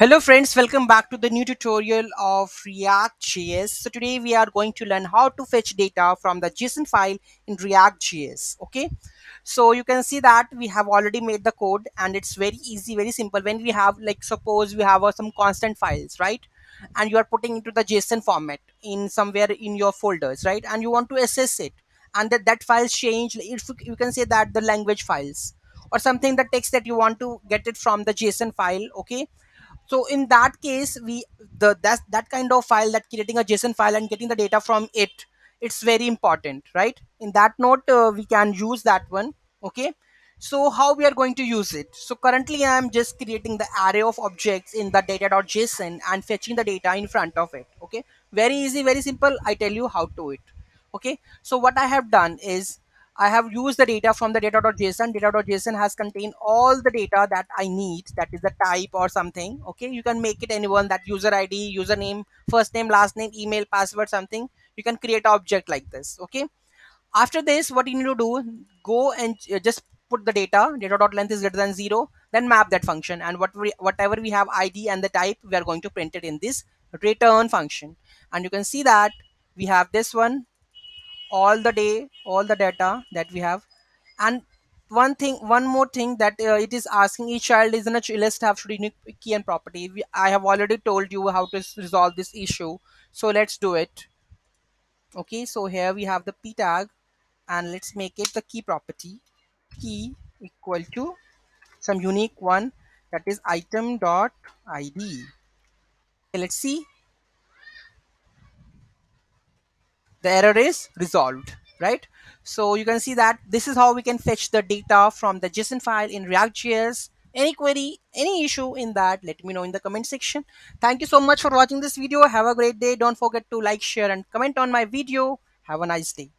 Hello friends, welcome back to the new tutorial of React.js. So today we are going to learn how to fetch data from the JSON file in React.js. Okay, so you can see that we have already made the code and it's very easy, very simple. When we have, like, suppose we have some constant files, right? And you are putting into the JSON format in somewhere in your folders, right? And you want to access it, and that files change. If you can say that the language files or something, the text that you want to get it from the JSON file. Okay. So in that case, that kind of file, that creating a JSON file and getting the data from it, it's very important, right? In that note, we can use that one. Okay. So how we are going to use it? So currently I am just creating the array of objects in the data.json and fetching the data in front of it. Okay. Very easy, very simple. I tell you how to it. Okay. So what I have done is I have used the data from the data.json. Data.json has contained all the data that I need, that is the type or something. Okay, you can make it anyone, that user ID, username, first name, last name, email, password, something. You can create an object like this. Okay. After this, what you need to do, go and just put the data, data.length is greater than 0, then map that function, and whatever we have ID and the type, we are going to print it in this return function. And you can see that we have this one, all the data that we have. And one more thing that it is asking, each child is in a list have unique key and property. I have already told you how to resolve this issue, so let's do it. Okay, so here we have the p tag, and let's make it the key property, key equal to some unique one, that is item dot id. Okay, let's see. The error is resolved, right? So you can see that this is how we can fetch the data from the JSON file in React.js. Any query, any issue in that, let me know in the comment section. Thank you so much for watching this video. Have a great day. Don't forget to like, share, and comment on my video. Have a nice day.